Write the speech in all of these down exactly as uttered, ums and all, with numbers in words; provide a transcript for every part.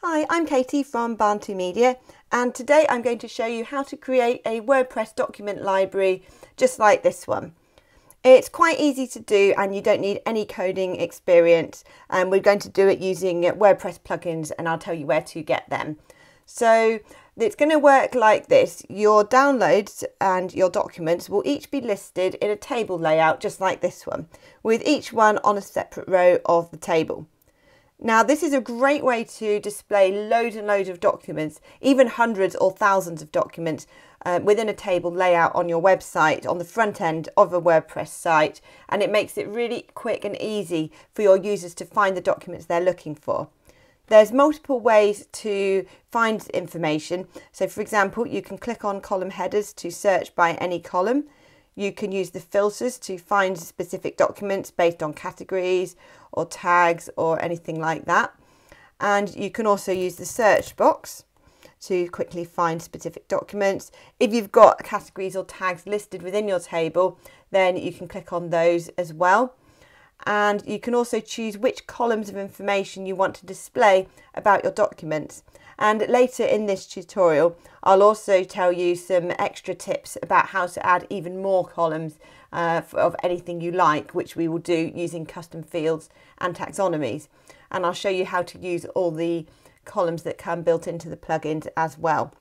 Hi, I'm Katie from Barn two Media, and today I'm going to show you how to create a WordPress document library just like this one. It's quite easy to do and you don't need any coding experience, and we're going to do it using WordPress plugins, and I'll tell you where to get them. So it's going to work like this. Your downloads and your documents will each be listed in a table layout just like this one, with each one on a separate row of the table. Now, this is a great way to display loads and loads of documents, even hundreds or thousands of documents uh, within a table layout on your website, on the front end of a WordPress site, and it makes it really quick and easy for your users to find the documents they're looking for. There's multiple ways to find information. So, for example, you can click on column headers to search by any column. You can use the filters to find specific documents based on categories or tags or anything like that. And you can also use the search box to quickly find specific documents. If you've got categories or tags listed within your table, then you can click on those as well. And you can also choose which columns of information you want to display about your documents. And later in this tutorial, I'll also tell you some extra tips about how to add even more columns uh, of anything you like, which we will do using custom fields and taxonomies. And I'll show you how to use all the columns that come built into the plugins as well.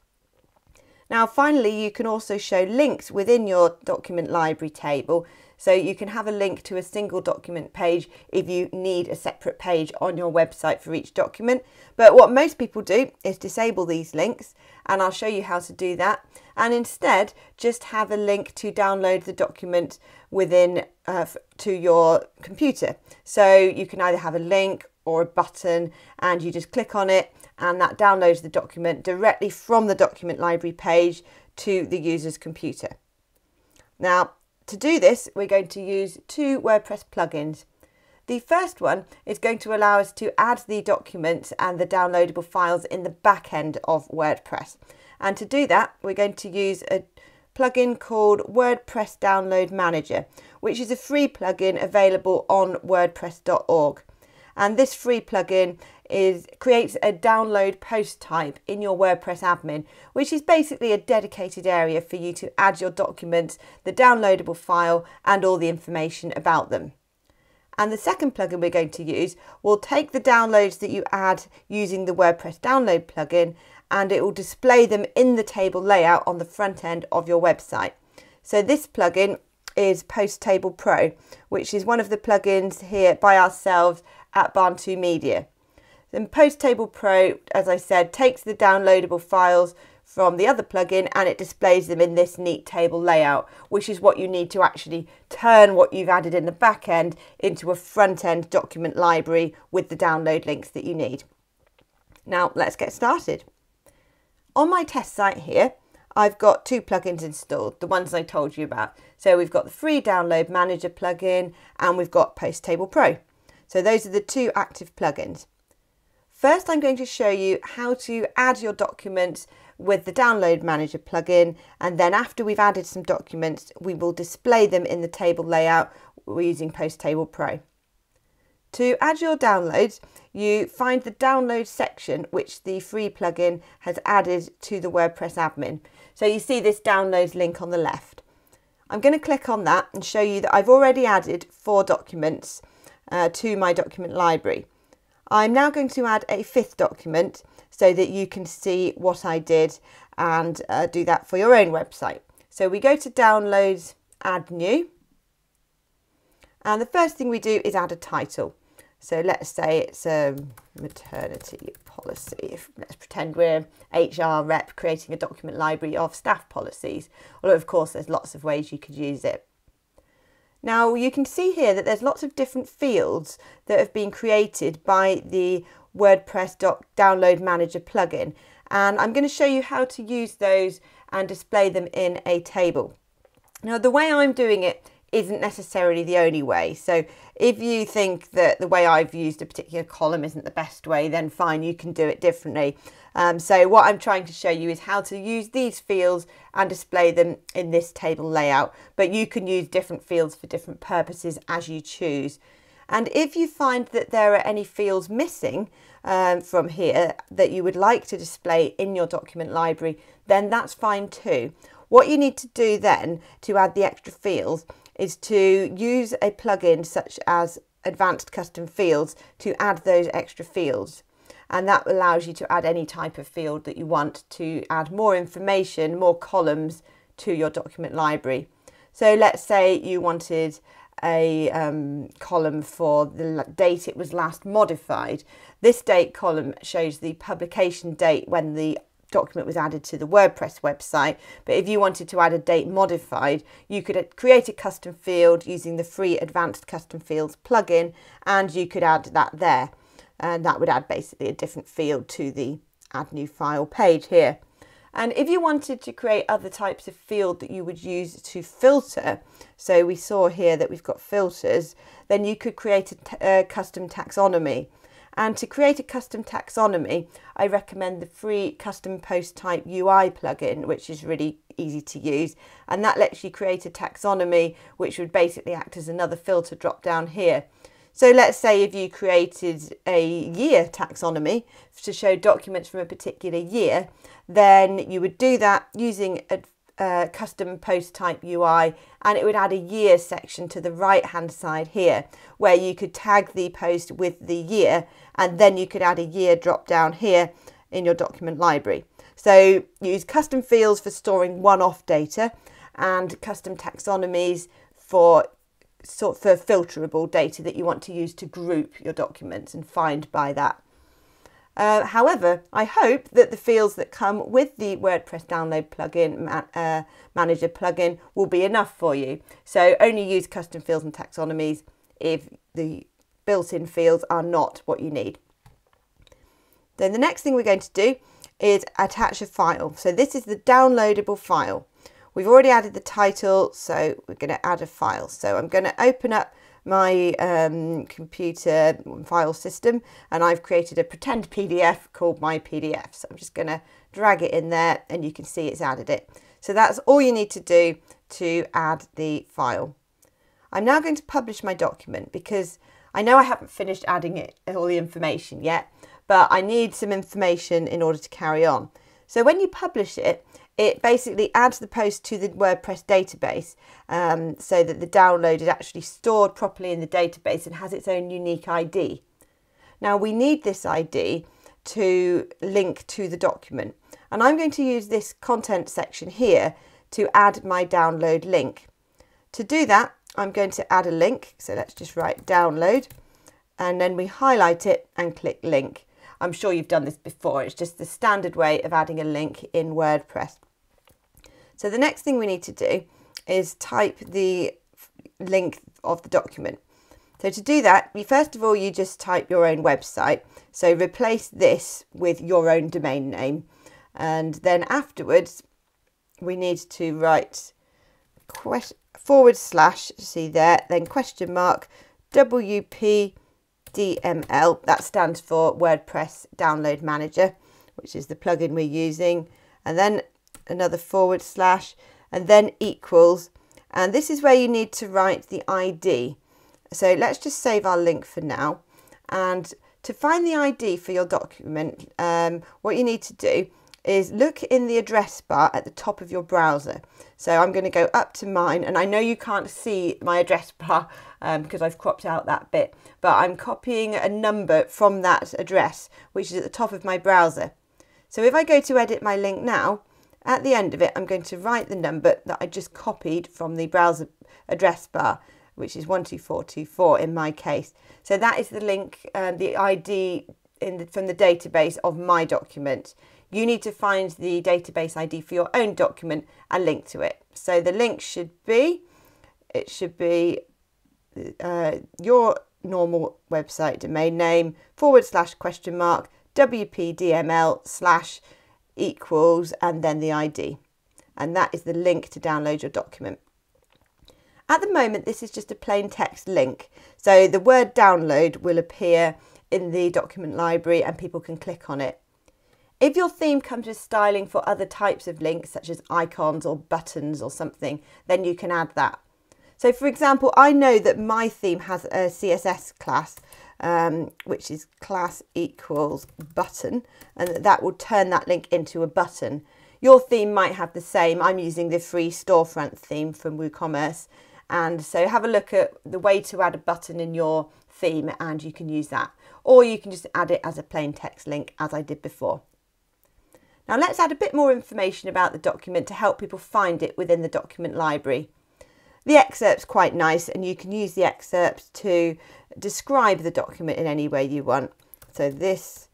Now, finally, you can also show links within your document library table. So you can have a link to a single document page if you need a separate page on your website for each document. But what most people do is disable these links, and I'll show you how to do that. And instead, just have a link to download the document within uh, to your computer. So you can either have a link or a button, and you just click on it, and that downloads the document directly from the document library page to the user's computer. Now, to do this, we're going to use two WordPress plugins. The first one is going to allow us to add the documents and the downloadable files in the back end of WordPress. And to do that, we're going to use a plugin called WordPress Download Manager, which is a free plugin available on WordPress dot org. And this free plugin is creates a download post type in your WordPress admin, which is basically a dedicated area for you to add your documents, the downloadable file, and all the information about them. And the second plugin we're going to use will take the downloads that you add using the WordPress download plugin, and it will display them in the table layout on the front end of your website. So this plugin is Post Table Pro, which is one of the plugins here by ourselves at Barn two Media. Then Post Table Pro, as I said, takes the downloadable files from the other plugin and it displays them in this neat table layout, which is what you need to actually turn what you've added in the back end into a front end document library with the download links that you need. Now, let's get started. On my test site here, I've got two plugins installed, the ones I told you about. So we've got the free Download Manager plugin and we've got Post Table Pro. So those are the two active plugins. First, I'm going to show you how to add your documents with the Download Manager plugin, and then after we've added some documents, we will display them in the table layout using Post Table Pro. To add your downloads, you find the download section which the free plugin has added to the WordPress admin. So you see this downloads link on the left. I'm going to click on that and show you that I've already added four documents uh, to my document library. I'm now going to add a fifth document so that you can see what I did and uh, do that for your own website. So we go to Downloads, Add New. And the first thing we do is add a title. So let's say it's a maternity policy. Let's pretend we're H R rep creating a document library of staff policies. Although, of course, there's lots of ways you could use it. Now, you can see here that there's lots of different fields that have been created by the WordPress Download Manager plugin. And I'm going to show you how to use those and display them in a table. Now, the way I'm doing it isn't necessarily the only way. So if you think that the way I've used a particular column isn't the best way, then fine, you can do it differently. Um, so what I'm trying to show you is how to use these fields and display them in this table layout, but you can use different fields for different purposes as you choose. And if you find that there are any fields missing um, from here that you would like to display in your document library, then that's fine too. What you need to do then to add the extra fields is to use a plugin such as Advanced Custom Fields to add those extra fields. And that allows you to add any type of field that you want to add more information, more columns to your document library. So let's say you wanted a um, column for the date it was last modified. This date column shows the publication date when the document was added to the WordPress website, but if you wanted to add a date modified, you could create a custom field using the free Advanced Custom Fields plugin, and you could add that there, and that would add basically a different field to the add new file page here. And if you wanted to create other types of field that you would use to filter, so we saw here that we've got filters, then you could create a, a custom taxonomy. And to create a custom taxonomy, I recommend the free Custom Post Type U I plugin, which is really easy to use. And that lets you create a taxonomy, which would basically act as another filter drop down here. So let's say if you created a year taxonomy to show documents from a particular year, then you would do that using a uh, Custom Post Type U I, and it would add a year section to the right-hand side here, where you could tag the post with the year, and then you could add a year drop down here in your document library. So use custom fields for storing one-off data, and custom taxonomies for sort of filterable data that you want to use to group your documents and find by that. Uh, however, I hope that the fields that come with the WordPress Download plugin, ma uh, Manager plugin will be enough for you. So only use custom fields and taxonomies if the built-in fields are not what you need. Then the next thing we're going to do is attach a file. So this is the downloadable file. We've already added the title, so we're going to add a file. So I'm going to open up my um, computer file system, and I've created a pretend P D F called my P D F. So I'm just going to drag it in there, and you can see it's added it. So that's all you need to do to add the file. I'm now going to publish my document, because I know I haven't finished adding it all the information yet, but I need some information in order to carry on. So when you publish it, it basically adds the post to the WordPress database um, so that the download is actually stored properly in the database and has its own unique I D. Now we need this I D to link to the document, and I'm going to use this content section here to add my download link. To do that, I'm going to add a link, so let's just write download, and then we highlight it and click link. I'm sure you've done this before, it's just the standard way of adding a link in WordPress. So the next thing we need to do is type the link of the document. So to do that, you first of all, you just type your own website. So replace this with your own domain name. And then afterwards, we need to write forward slash, see there, then question mark, W P D M L, that stands for WordPress Download Manager, which is the plugin we're using, and then another forward slash, and then equals, and this is where you need to write the I D. So let's just save our link for now, and to find the I D for your document, um, what you need to do is look in the address bar at the top of your browser. So I'm going to go up to mine, and I know you can't see my address bar um, because I've cropped out that bit, but I'm copying a number from that address, which is at the top of my browser. So if I go to edit my link now, at the end of it, I'm going to write the number that I just copied from the browser address bar, which is one two four two four in my case. So that is the link, um, the I D in the, from the database of my document. You need to find the database I D for your own document and link to it. So the link should be, it should be uh, your normal website domain name, forward slash question mark, W P D M L slash equals, and then the I D. And that is the link to download your document. At the moment, this is just a plain text link. So the word download will appear in the document library and people can click on it. If your theme comes with styling for other types of links, such as icons or buttons or something, then you can add that. So for example, I know that my theme has a C S S class, um, which is class equals button, and that, that will turn that link into a button. Your theme might have the same. I'm using the free storefront theme from WooCommerce. And so have a look at the way to add a button in your theme and you can use that. Or you can just add it as a plain text link as I did before. Now let's add a bit more information about the document to help people find it within the document library. The excerpt's quite nice and you can use the excerpts to describe the document in any way you want. So this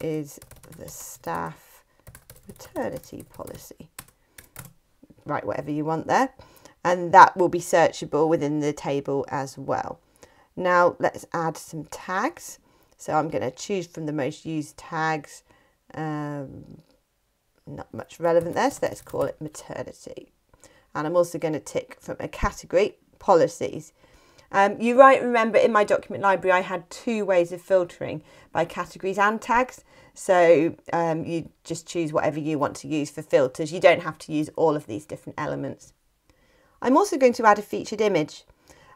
is the staff maternity policy. Write whatever you want there. And that will be searchable within the table as well. Now let's add some tags. So I'm going to choose from the most used tags. Um, not much relevant there, so let's call it maternity. And I'm also going to tick from a category, policies. Um, you right, remember in my document library, I had two ways of filtering by categories and tags. So um, you just choose whatever you want to use for filters. You don't have to use all of these different elements. I'm also going to add a featured image.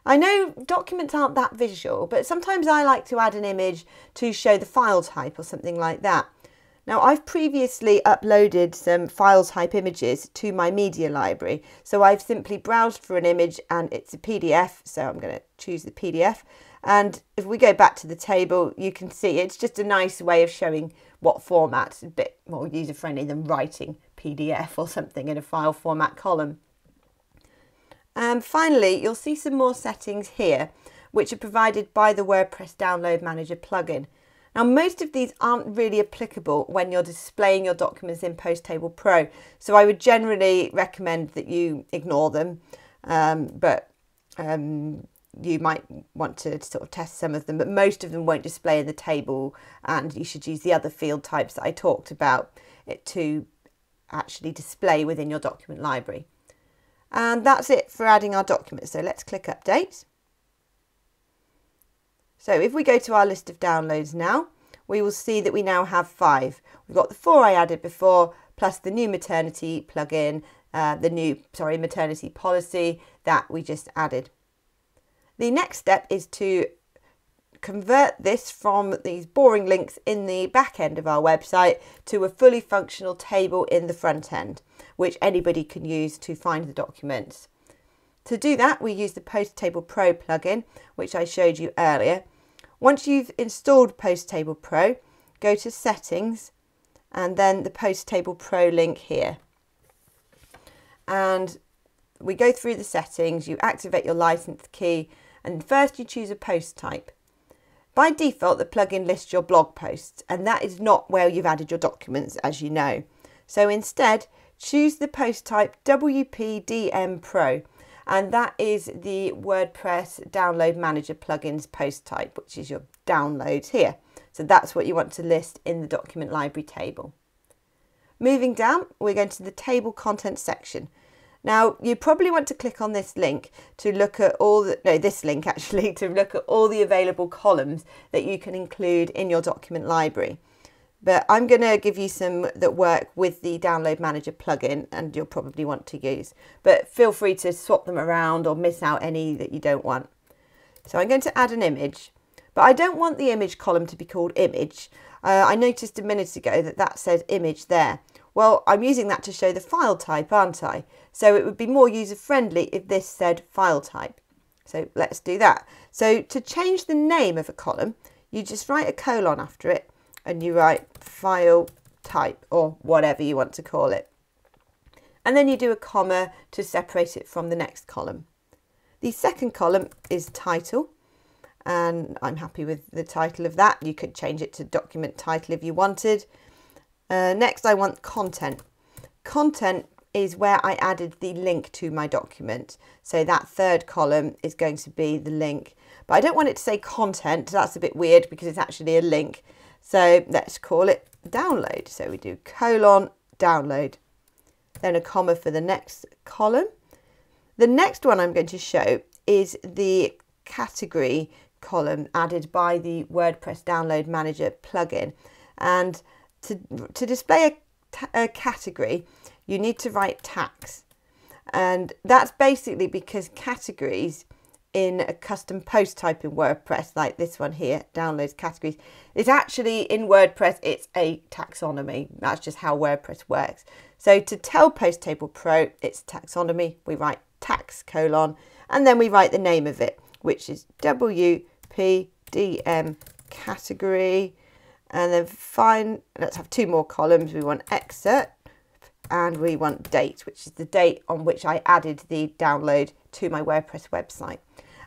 I know documents aren't that visual, but sometimes I like to add an image to show the file type or something like that. Now I've previously uploaded some file type images to my media library. So I've simply browsed for an image and it's a P D F. So I'm going to choose the P D F. And if we go back to the table, you can see it's just a nice way of showing what format's a bit more user-friendly than writing P D F or something in a file format column. And finally, you'll see some more settings here, which are provided by the WordPress Download Manager plugin. Now, most of these aren't really applicable when you're displaying your documents in Post Table Pro, so I would generally recommend that you ignore them, um, but um, you might want to sort of test some of them, but most of them won't display in the table, and you should use the other field types that I talked about it to actually display within your document library. And that's it for adding our documents. So let's click update. So if we go to our list of downloads now, we will see that we now have five. We've got the four I added before, plus the new maternity plugin, uh, the new, sorry, maternity policy that we just added. The next step is to convert this from these boring links in the back end of our website to a fully functional table in the front end, which anybody can use to find the documents. To do that, we use the Post Table Pro plugin, which I showed you earlier. Once you've installed Post Table Pro, go to Settings and then the Post Table Pro link here. And we go through the settings, you activate your license key, and first you choose a post type. By default, the plugin lists your blog posts, and that is not where you've added your documents, as you know. So instead, choose the post type W P D M Pro, and that is the WordPress Download Manager plugin's post type, which is your downloads here. So that's what you want to list in the document library table. Moving down, we're going to the table content section. Now, you probably want to click on this link to look at all the, no, this link actually, to look at all the available columns that you can include in your document library. But I'm going to give you some that work with the Download Manager plugin and you'll probably want to use. But feel free to swap them around or miss out any that you don't want. So I'm going to add an image, but I don't want the image column to be called image. Uh, I noticed a minute ago that that says image there. Well, I'm using that to show the file type, aren't I? So it would be more user-friendly if this said file type. So let's do that. So to change the name of a column, you just write a colon after it and you write file type or whatever you want to call it. And then you do a comma to separate it from the next column. The second column is title. And I'm happy with the title of that. You could change it to document title if you wanted. Uh, next, I want content. Content is where I added the link to my document. So that third column is going to be the link. But I don't want it to say content. That's a bit weird because it's actually a link. So let's call it download. So we do colon download, then a comma for the next column. The next one I'm going to show is the category column added by the WordPress Download Manager plugin. And To, to display a, a category, you need to write tags. And that's basically because categories in a custom post type in WordPress, like this one here, downloads categories, is actually in WordPress, it's a taxonomy. That's just how WordPress works. So to tell Post Table Pro it's taxonomy, we write tax colon, and then we write the name of it, which is W P D M category. And then fine, let's have two more columns. We want excerpt and we want date, which is the date on which I added the download to my WordPress website.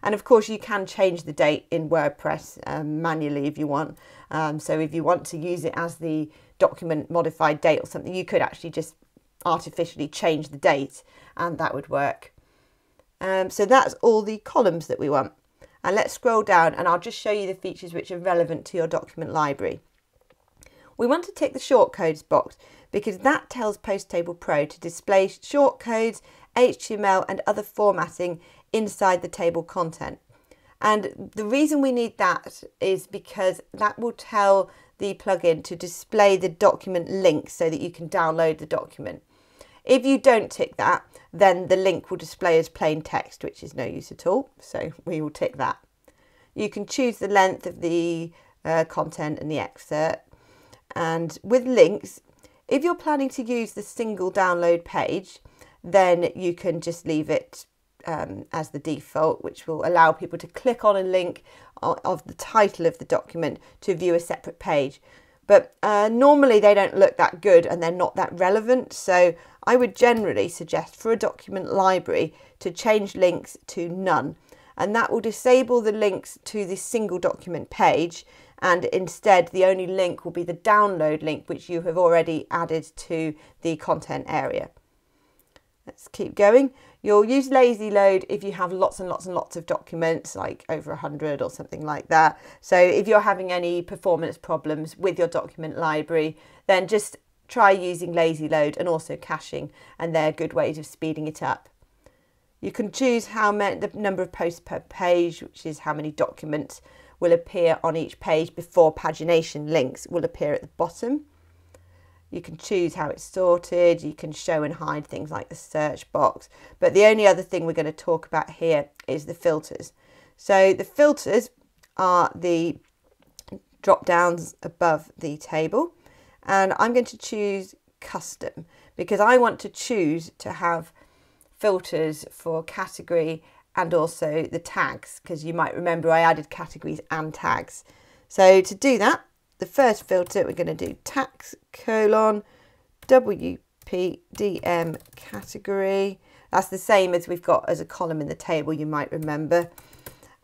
And of course you can change the date in WordPress um, manually if you want. Um, so if you want to use it as the document modified date or something, you could actually just artificially change the date and that would work. Um, so that's all the columns that we want. And let's scroll down and I'll just show you the features which are relevant to your document library. We want to tick the shortcodes box because that tells Post Table Pro to display shortcodes, H T M L and other formatting inside the table content. And the reason we need that is because that will tell the plugin to display the document link so that you can download the document. If you don't tick that, then the link will display as plain text, which is no use at all. So we will tick that. You can choose the length of the uh, content and the excerpt. And with links, if you're planning to use the single download page, then you can just leave it um, as the default, which will allow people to click on a link of the title of the document to view a separate page. But uh, normally they don't look that good and they're not that relevant. So I would generally suggest for a document library to change links to none. And that will disable the links to the single document page. And instead, the only link will be the download link, which you have already added to the content area. Let's keep going. You'll use lazy load if you have lots and lots and lots of documents, like over a hundred or something like that. So if you're having any performance problems with your document library, then just try using lazy load and also caching, and they're good ways of speeding it up. You can choose how many, the number of posts per page, which is how many documents will appear on each page before pagination links will appear at the bottom. You can choose how it's sorted, you can show and hide things like the search box. But the only other thing we're going to talk about here is the filters. So the filters are the drop downs above the table. And I'm going to choose custom because I want to choose to have filters for category and also the tags, because you might remember I added categories and tags. So to do that, the first filter, we're going to do tax colon W P D M category. That's the same as we've got as a column in the table, you might remember.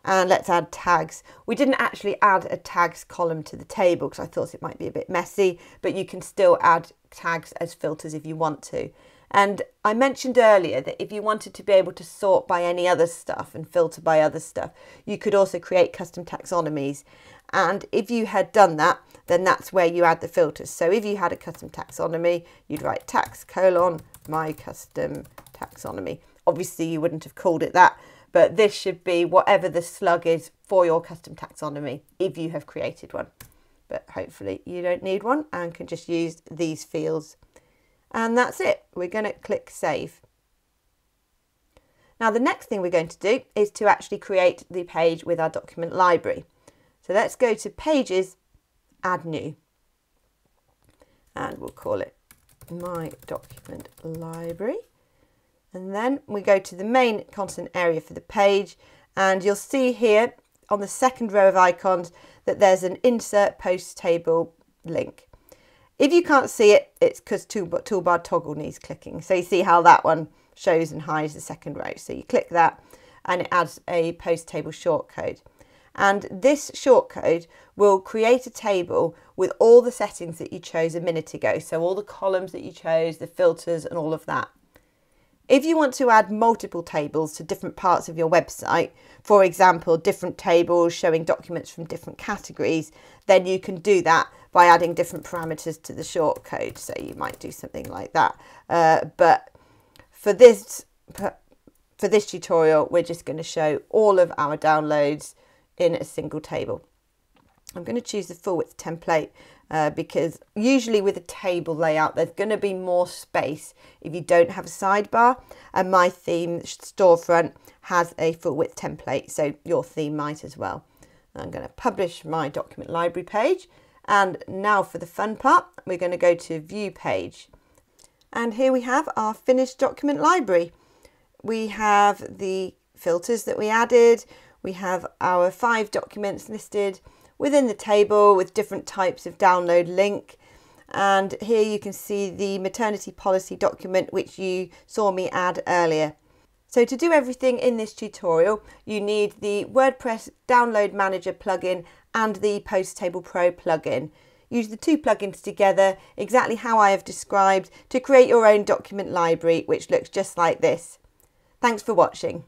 And let's add tags. We didn't actually add a tags column to the table because I thought it might be a bit messy, but you can still add tags as filters if you want to. And I mentioned earlier that if you wanted to be able to sort by any other stuff and filter by other stuff, you could also create custom taxonomies. And if you had done that, then that's where you add the filters. So if you had a custom taxonomy, you'd write tax colon my custom taxonomy. Obviously you wouldn't have called it that, but this should be whatever the slug is for your custom taxonomy if you have created one. But hopefully you don't need one and can just use these fields. And that's it. We're going to click save. Now the next thing we're going to do is to actually create the page with our document library. So let's go to pages, add new, and we'll call it my document library. And then we go to the main content area for the page, and you'll see here on the second row of icons that there's an insert post table link. If you can't see it, it's because toolbar, toolbar toggle needs clicking. So you see how that one shows and hides the second row. So you click that and it adds a post table shortcode. And this shortcode will create a table with all the settings that you chose a minute ago. So all the columns that you chose, the filters and all of that. If you want to add multiple tables to different parts of your website, for example, different tables showing documents from different categories, then you can do that by adding different parameters to the shortcode. So you might do something like that. Uh, but for this, for this tutorial, we're just going to show all of our downloads in a single table. I'm going to choose the full width template uh, because usually with a table layout, there's going to be more space if you don't have a sidebar. And my theme, Storefront, has a full width template, so your theme might as well. I'm going to publish my document library page. And now for the fun part, we're going to go to View Page. And here we have our finished document library. We have the filters that we added. We have our five documents listed within the table with different types of download link. And here you can see the maternity policy document, which you saw me add earlier. So to do everything in this tutorial, you need the WordPress Download Manager plugin and the Post Table Pro plugin. Use the two plugins together, exactly how I have described, to create your own document library, which looks just like this. Thanks for watching.